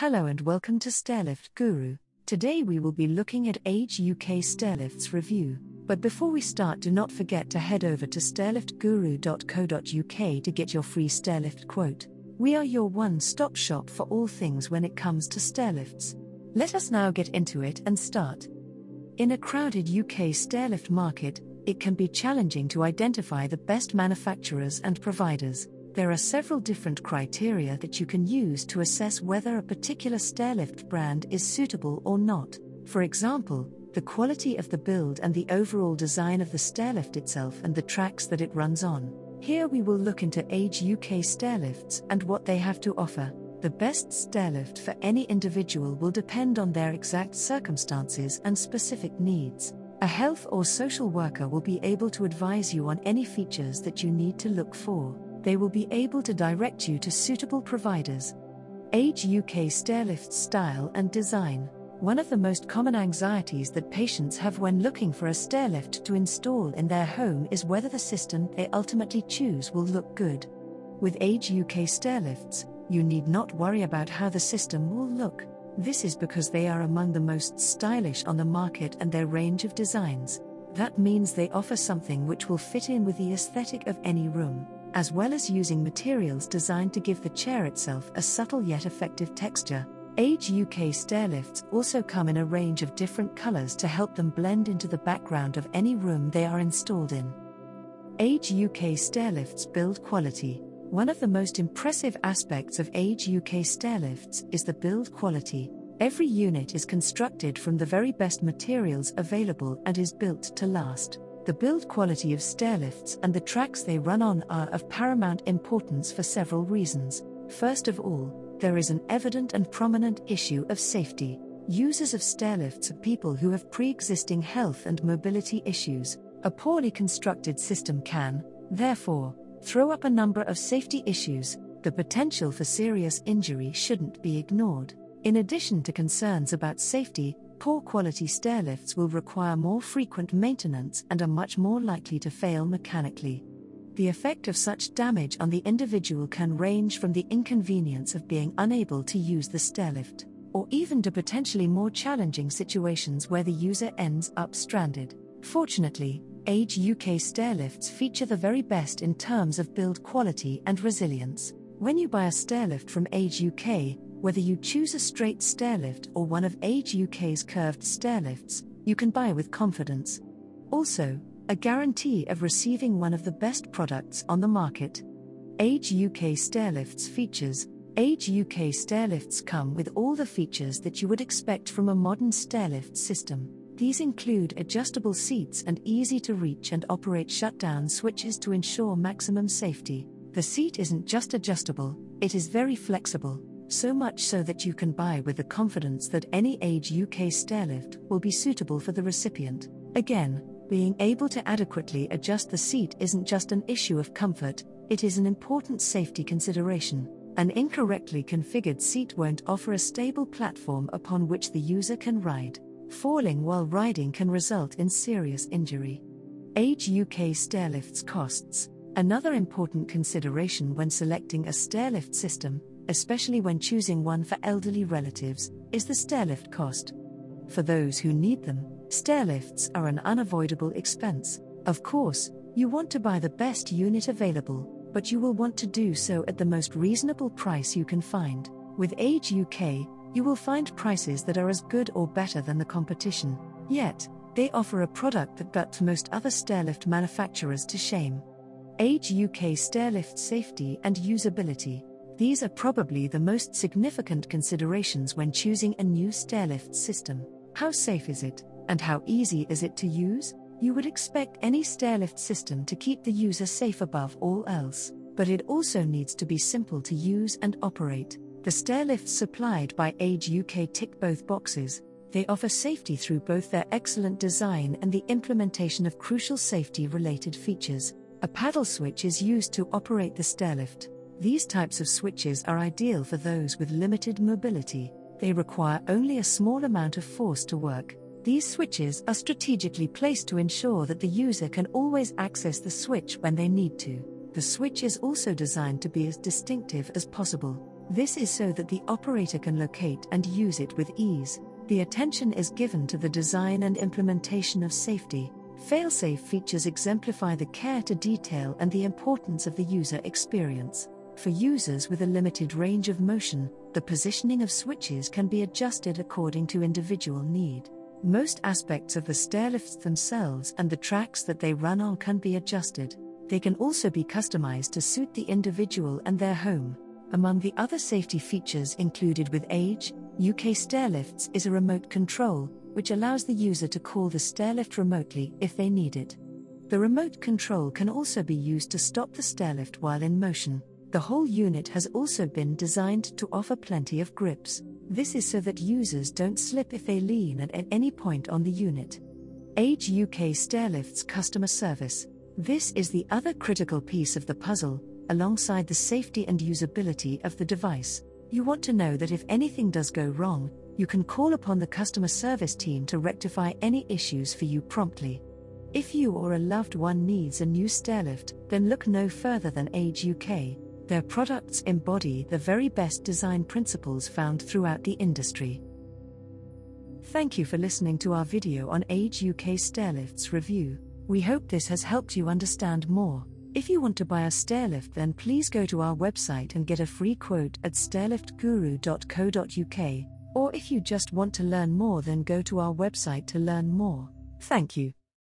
Hello and welcome to Stairlift Guru. Today we will be looking at Age UK Stairlifts review. But before we start, do not forget to head over to stairliftguru.co.uk to get your free stairlift quote. We are your one-stop shop for all things when it comes to stairlifts. Let us now get into it and start. In a crowded UK stairlift market, it can be challenging to identify the best manufacturers and providers. There are several different criteria that you can use to assess whether a particular stairlift brand is suitable or not. For example, the quality of the build and the overall design of the stairlift itself and the tracks that it runs on. Here we will look into Age UK Stairlifts and what they have to offer. The best stairlift for any individual will depend on their exact circumstances and specific needs. A health or social worker will be able to advise you on any features that you need to look for. They will be able to direct you to suitable providers. Age UK Stairlift style and design. One of the most common anxieties that patients have when looking for a stairlift to install in their home is whether the system they ultimately choose will look good. With Age UK Stairlifts, you need not worry about how the system will look. This is because they are among the most stylish on the market and their range of designs. That means they offer something which will fit in with the aesthetic of any room, as well as using materials designed to give the chair itself a subtle yet effective texture. Age UK Stairlifts also come in a range of different colors to help them blend into the background of any room they are installed in. Age UK Stairlifts build quality. One of the most impressive aspects of Age UK Stairlifts is the build quality. Every unit is constructed from the very best materials available and is built to last. The build quality of stairlifts and the tracks they run on are of paramount importance for several reasons. First of all, there is an evident and prominent issue of safety. Users of stairlifts are people who have pre-existing health and mobility issues. A poorly constructed system can, therefore, throw up a number of safety issues. The potential for serious injury shouldn't be ignored. In addition to concerns about safety, poor quality stairlifts will require more frequent maintenance and are much more likely to fail mechanically. The effect of such damage on the individual can range from the inconvenience of being unable to use the stairlift, or even to potentially more challenging situations where the user ends up stranded. Fortunately, Age UK Stairlifts feature the very best in terms of build quality and resilience. When you buy a stairlift from Age UK, whether you choose a straight stairlift or one of Age UK's curved stairlifts, you can buy with confidence. Also, a guarantee of receiving one of the best products on the market. Age UK Stairlifts features. Age UK Stairlifts come with all the features that you would expect from a modern stairlift system. These include adjustable seats and easy-to-reach and operate shutdown switches to ensure maximum safety. The seat isn't just adjustable, it is very flexible. So much so that you can buy with the confidence that any Age UK stairlift will be suitable for the recipient. Again, being able to adequately adjust the seat isn't just an issue of comfort, it is an important safety consideration. An incorrectly configured seat won't offer a stable platform upon which the user can ride. Falling while riding can result in serious injury. Age UK Stairlifts costs. Another important consideration when selecting a stairlift system, especially when choosing one for elderly relatives, is the stairlift cost. For those who need them, stairlifts are an unavoidable expense. Of course, you want to buy the best unit available, but you will want to do so at the most reasonable price you can find. With Age UK, you will find prices that are as good or better than the competition. Yet, they offer a product that puts most other stairlift manufacturers to shame. Age UK Stairlift safety and usability. These are probably the most significant considerations when choosing a new stairlift system. How safe is it, and how easy is it to use? You would expect any stairlift system to keep the user safe above all else, but it also needs to be simple to use and operate. The stairlifts supplied by Age UK tick both boxes. They offer safety through both their excellent design and the implementation of crucial safety-related features. A paddle switch is used to operate the stairlift. These types of switches are ideal for those with limited mobility. They require only a small amount of force to work. These switches are strategically placed to ensure that the user can always access the switch when they need to. The switch is also designed to be as distinctive as possible. This is so that the operator can locate and use it with ease. The attention is given to the design and implementation of safety. Fail-safe features exemplify the care to detail and the importance of the user experience. For users with a limited range of motion, the positioning of switches can be adjusted according to individual need. Most aspects of the stairlifts themselves and the tracks that they run on can be adjusted. They can also be customized to suit the individual and their home. Among the other safety features included with Age UK Stairlifts is a remote control, which allows the user to call the stairlift remotely if they need it. The remote control can also be used to stop the stairlift while in motion. The whole unit has also been designed to offer plenty of grips. This is so that users don't slip if they lean at any point on the unit. Age UK Stairlifts customer service. This is the other critical piece of the puzzle, alongside the safety and usability of the device. You want to know that if anything does go wrong, you can call upon the customer service team to rectify any issues for you promptly. If you or a loved one needs a new stairlift, then look no further than Age UK. Their products embody the very best design principles found throughout the industry. Thank you for listening to our video on Age UK Stairlifts review. We hope this has helped you understand more. If you want to buy a stairlift, then please go to our website and get a free quote at stairliftguru.co.uk, or if you just want to learn more, then go to our website to learn more. Thank you.